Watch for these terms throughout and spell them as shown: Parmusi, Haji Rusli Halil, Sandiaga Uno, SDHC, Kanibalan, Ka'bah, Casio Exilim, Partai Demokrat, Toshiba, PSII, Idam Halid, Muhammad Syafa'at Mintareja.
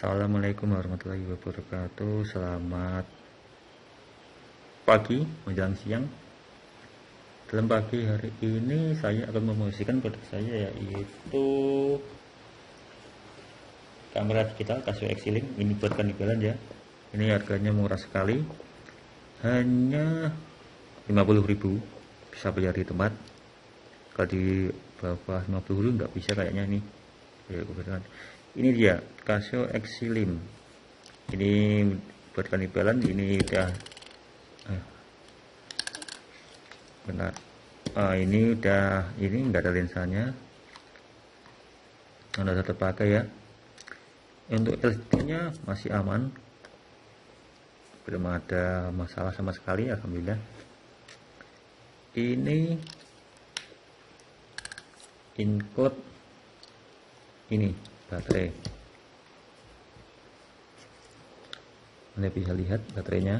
Assalamualaikum warahmatullahi wabarakatuh. Selamat pagi menjelang siang. Dalam pagi hari ini saya akan memosisikan produk saya, yaitu kamera digital Casio Exilim. Ini buat Kanibalan ya. Ini harganya murah sekali, hanya 50.000. Bisa beli di tempat. Kalau di bawah 50.000 nggak bisa kayaknya nih. Ya, kebetulan ini dia Casio Exilim. Ini buat Kanibalan. Ini udah benar, ini udah, ini enggak ada lensanya, udah terpakai ya. Untuk LCD nya masih aman, belum ada masalah sama sekali, alhamdulillah. Ini include ini baterai, Anda bisa lihat baterainya.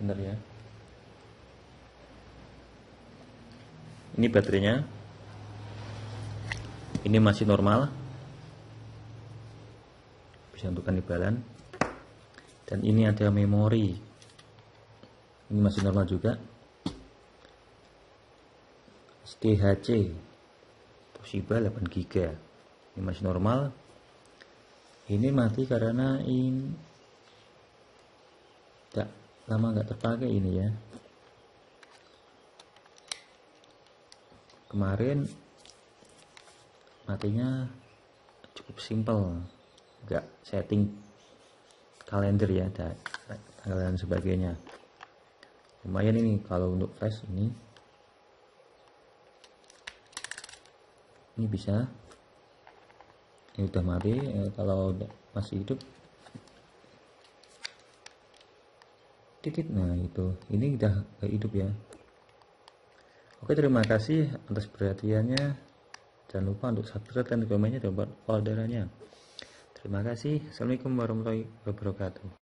Benar ya, ini baterainya. Ini masih normal, bisa untuk Kanibalan. Dan ini ada memori, ini masih normal juga. SDHC Toshiba 8 GB, ini masih normal. Ini mati karena ini tidak lama nggak terpakai ini ya. Kemarin matinya cukup simpel, nggak setting kalender ya, tanggal dan sebagainya. Lumayan ini kalau untuk flash ini. Ini bisa, ini udah mati. Kalau masih hidup titik, nah itu, ini udah hidup ya. Oke, terima kasih atas perhatiannya. Jangan lupa untuk subscribe dan komennya dan foldernya. Terima kasih. Assalamualaikum warahmatullahi wabarakatuh.